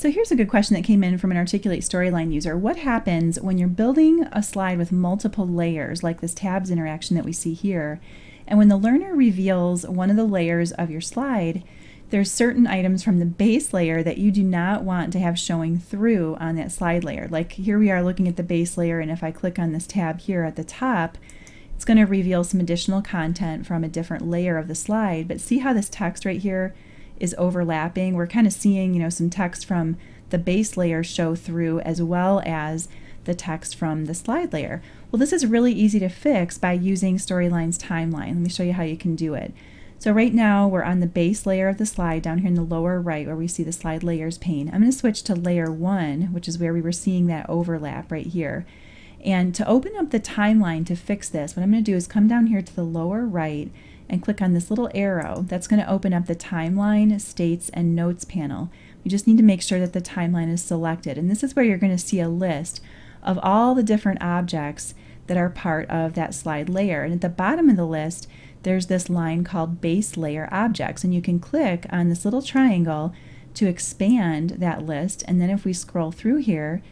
So here's a good question that came in from an Articulate Storyline user. What happens when you're building a slide with multiple layers, like this tabs interaction that we see here, and when the learner reveals one of the layers of your slide, there's certain items from the base layer that you do not want to have showing through on that slide layer. Like here we are looking at the base layer, and if I click on this tab here at the top, it's going to reveal some additional content from a different layer of the slide. But see how this text right here is overlapping? We're kind of seeing, you know, some text from the base layer show through as well as the text from the slide layer. Well, this is really easy to fix by using Storyline's timeline. Let me show you how you can do it. So right now we're on the base layer of the slide down here in the lower right where we see the slide layers pane. I'm going to switch to layer 1, which is where we were seeing that overlap right here. And to open up the timeline to fix this, what I'm going to do is come down here to the lower right and click on this little arrow. That's going to open up the timeline, states, and notes panel. We just need to make sure that the timeline is selected. And this is where you're going to see a list of all the different objects that are part of that slide layer. And at the bottom of the list, there's this line called Base Layer Objects, and you can click on this little triangle to expand that list. And then if we scroll through here,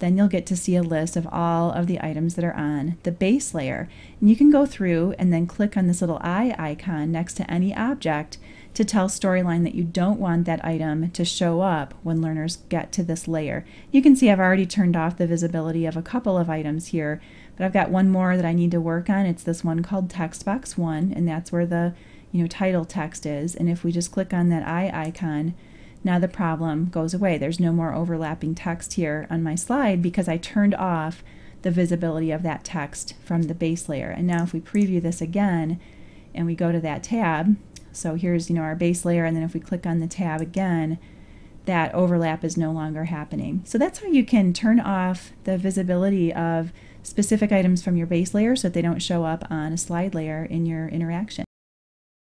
then you'll get to see a list of all of the items that are on the base layer. And you can go through and then click on this little eye icon next to any object to tell Storyline that you don't want that item to show up when learners get to this layer. You can see I've already turned off the visibility of a couple of items here, but I've got one more that I need to work on. It's this one called Text Box 1, and that's where the title text is. And if we just click on that eye icon, now the problem goes away. There's no more overlapping text here on my slide because I turned off the visibility of that text from the base layer. And now if we preview this again and we go to that tab, so here's our base layer, and then if we click on the tab again, that overlap is no longer happening. So that's how you can turn off the visibility of specific items from your base layer so that they don't show up on a slide layer in your interaction.